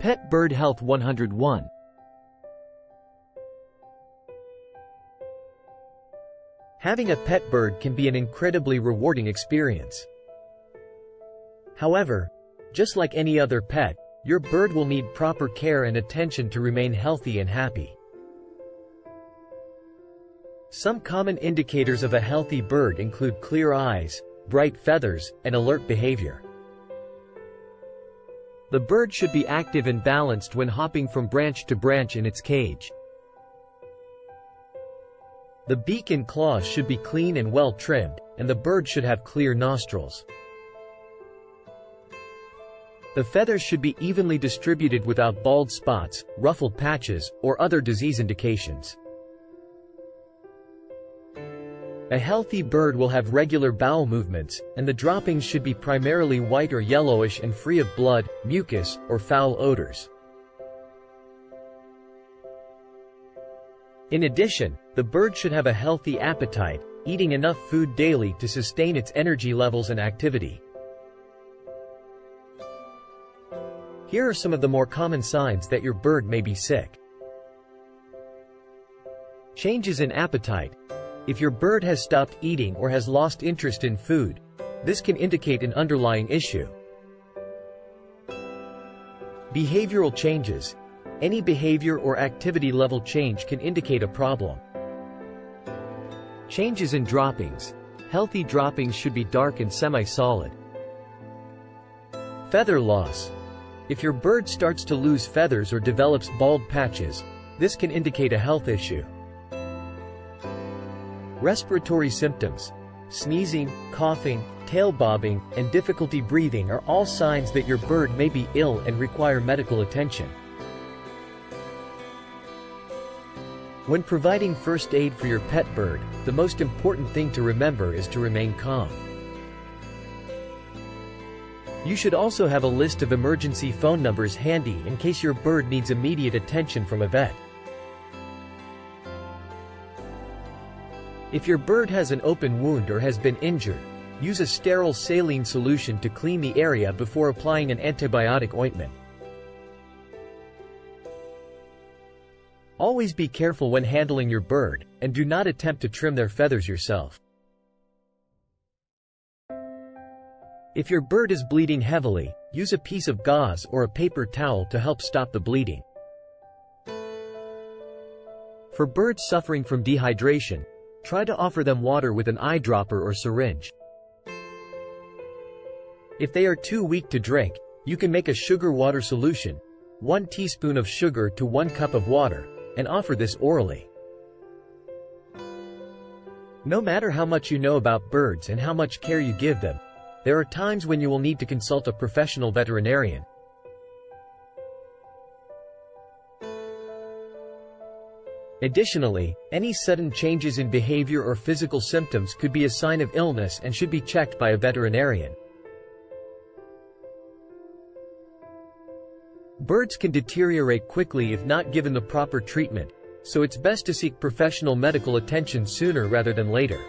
Pet Bird Health 101. Having a pet bird can be an incredibly rewarding experience. However, just like any other pet, your bird will need proper care and attention to remain healthy and happy. Some common indicators of a healthy bird include clear eyes, bright feathers, and alert behavior. The bird should be active and balanced when hopping from branch to branch in its cage. The beak and claws should be clean and well trimmed, and the bird should have clear nostrils. The feathers should be evenly distributed without bald spots, ruffled patches, or other disease indications. A healthy bird will have regular bowel movements, and the droppings should be primarily white or yellowish and free of blood, mucus, or foul odors. In addition, the bird should have a healthy appetite, eating enough food daily to sustain its energy levels and activity. Here are some of the more common signs that your bird may be sick. Changes in appetite. If your bird has stopped eating or has lost interest in food, this can indicate an underlying issue. Behavioral changes. Any behavior or activity level change can indicate a problem. Changes in droppings. Healthy droppings should be dark and semi-solid. Feather loss. If your bird starts to lose feathers or develops bald patches, this can indicate a health issue. Respiratory symptoms. Sneezing, coughing, tail bobbing, and difficulty breathing are all signs that your bird may be ill and require medical attention. When providing first aid for your pet bird, the most important thing to remember is to remain calm. You should also have a list of emergency phone numbers handy in case your bird needs immediate attention from a vet. If your bird has an open wound or has been injured, use a sterile saline solution to clean the area before applying an antibiotic ointment. Always be careful when handling your bird, and do not attempt to trim their feathers yourself. If your bird is bleeding heavily, use a piece of gauze or a paper towel to help stop the bleeding. For birds suffering from dehydration, try to offer them water with an eyedropper or syringe. If they are too weak to drink, you can make a sugar water solution, 1 teaspoon of sugar to 1 cup of water, and offer this orally. No matter how much you know about birds and how much care you give them, there are times when you will need to consult a professional veterinarian. Additionally, any sudden changes in behavior or physical symptoms could be a sign of illness and should be checked by a veterinarian. Birds can deteriorate quickly if not given the proper treatment, so it's best to seek professional medical attention sooner rather than later.